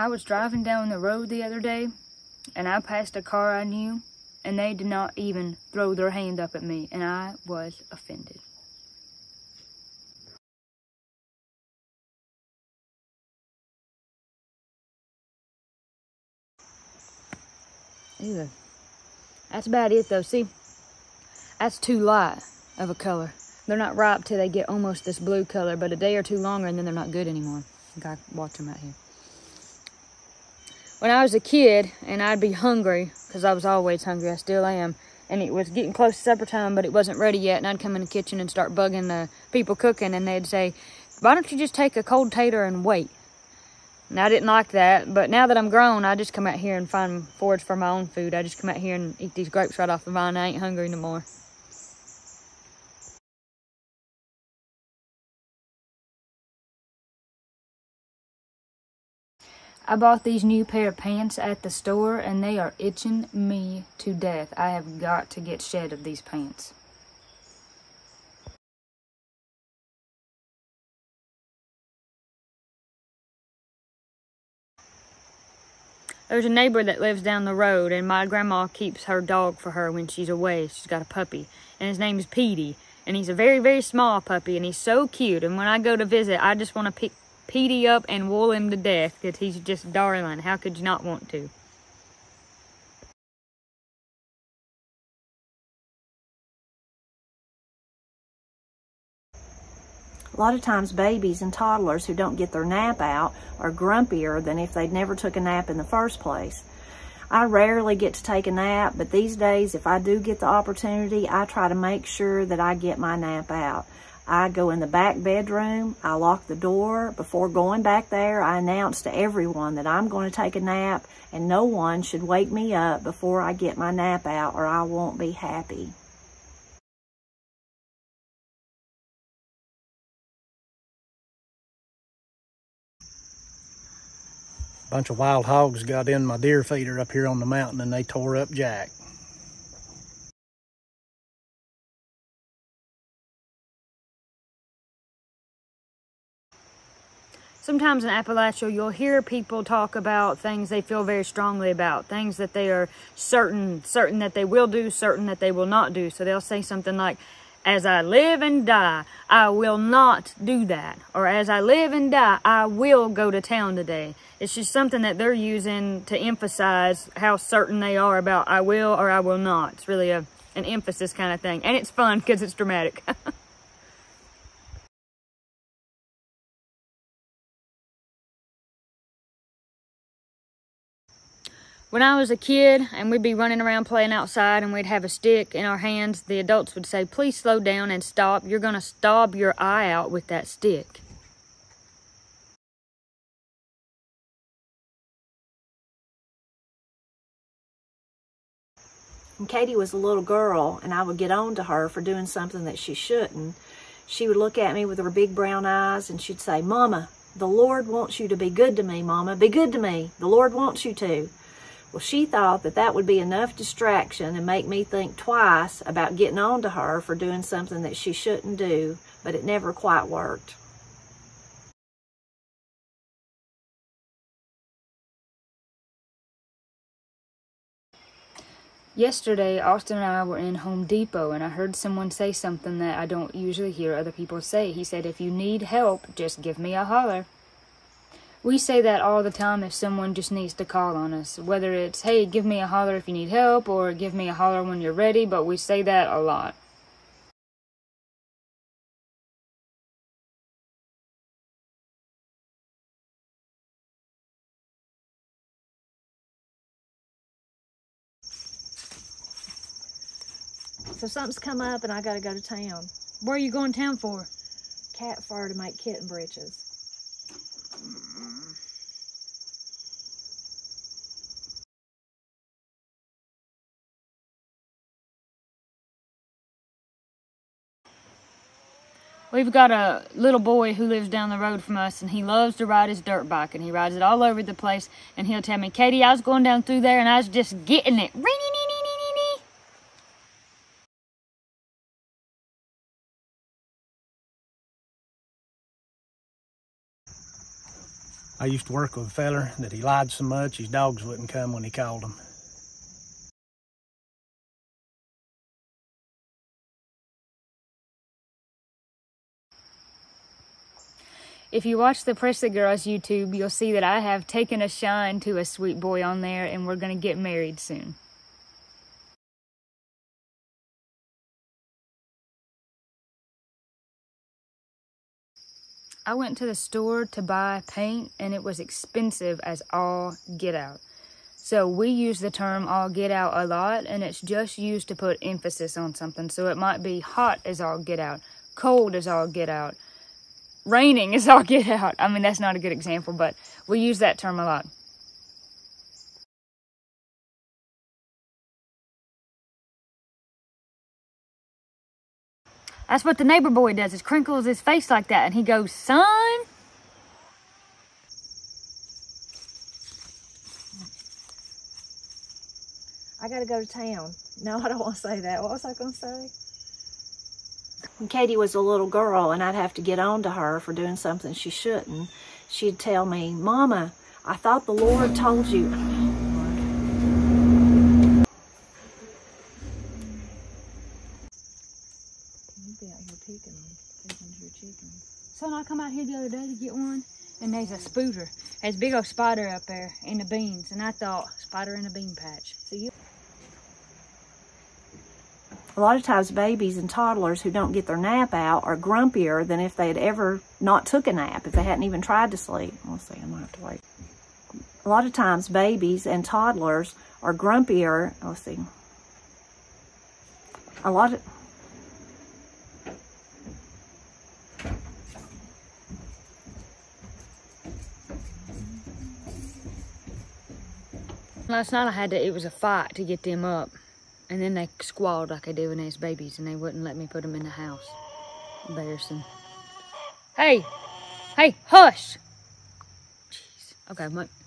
I was driving down the road the other day, and I passed a car I knew, and they did not even throw their hand up at me, and I was offended. Either. That's about it, though. See, that's too light of a color. They're not ripe till they get almost this blue color, but a day or two longer, and then they're not good anymore. I think I watch them out here. When I was a kid, and I'd be hungry, because I was always hungry, I still am, and it was getting close to supper time, but it wasn't ready yet, and I'd come in the kitchen and start bugging the people cooking, and they'd say, why don't you just take a cold tater and wait? And I didn't like that, but now that I'm grown, I just come out here and forage for my own food. I just come out here and eat these grapes right off the vine. I ain't hungry no more. I bought these new pair of pants at the store, and they are itching me to death. I have got to get shed of these pants. There's a neighbor that lives down the road, and my grandma keeps her dog for her when she's away. She's got a puppy, and his name is Petey, and he's a very, very small puppy, and he's so cute, and when I go to visit, I just want to pick Petey up and wool him to death, because he's just darling. How could you not want to? A lot of times babies and toddlers who don't get their nap out are grumpier than if they'd never took a nap in the first place. I rarely get to take a nap, but these days if I do get the opportunity, I try to make sure that I get my nap out. I go in the back bedroom, I lock the door. Before going back there, I announce to everyone that I'm going to take a nap, and no one should wake me up before I get my nap out, or I won't be happy. A bunch of wild hogs got in my deer feeder up here on the mountain, and they tore up Jack. Sometimes in Appalachia, you'll hear people talk about things they feel very strongly about, things that they are certain that they will do, certain that they will not do. So they'll say something like, as I live and die, I will not do that. Or as I live and die, I will go to town today. It's just something that they're using to emphasize how certain they are about I will or I will not. It's really an emphasis kind of thing. And it's fun because it's dramatic. When I was a kid, and we'd be running around playing outside, and we'd have a stick in our hands, the adults would say, please slow down and stop. You're going to stab your eye out with that stick. When Katie was a little girl, and I would get on to her for doing something that she shouldn't, she would look at me with her big brown eyes, and she'd say, Mama, the Lord wants you to be good to me, Mama. Be good to me. The Lord wants you to. Well, she thought that that would be enough distraction and make me think twice about getting on to her for doing something that she shouldn't do, but it never quite worked. Yesterday, Austin and I were in Home Depot, and I heard someone say something that I don't usually hear other people say. He said, if you need help, just give me a holler. We say that all the time if someone just needs to call on us, whether it's, hey, give me a holler if you need help, or give me a holler when you're ready, but we say that a lot. So something's come up and I gotta go to town. Where are you going to town for? Cat fur to make kitten breeches. We've got a little boy who lives down the road from us, and he loves to ride his dirt bike, and he rides it all over the place, and he'll tell me, Katie, I was going down through there, and I was just getting it. Ring-a-ding-a-ding-a-ding-a-ding. I used to work with a feller that he lied so much his dogs wouldn't come when he called them. If you watch the Pressley Girls YouTube, you'll see that I have taken a shine to a sweet boy on there, and we're going to get married soon. I went to the store to buy paint, and it was expensive as all get out. So we use the term all get out a lot, and it's just used to put emphasis on something. So it might be hot as all get out, cold as all get out, raining is all get out. I mean, that's not a good example, but we use that term a lot. That's what the neighbor boy does, is crinkles his face like that, and he goes, "Son!" I gotta go to town. No, I don't want to say that. What was I gonna say? When Katie was a little girl and I'd have to get on to her for doing something she shouldn't, she'd tell me, "Mama, I thought the Lord told you." You'd be out here picking them, picking your chickens. Son, I come out here the other day to get one, and there's a spooter. There's a big old spider up there in the beans, and I thought, spider in a bean patch. So you... A lot of times babies and toddlers who don't get their nap out are grumpier than if they had ever not took a nap, if they hadn't even tried to sleep. Let's see, I might have to wait. A lot of times babies and toddlers are grumpier. Let's see. Last night I had to, it was a fight to get them up. And then they squalled like they do when they was babies, and they wouldn't let me put them in the house. Embarrassing. Hey! Hey, hush! Jeez. Okay,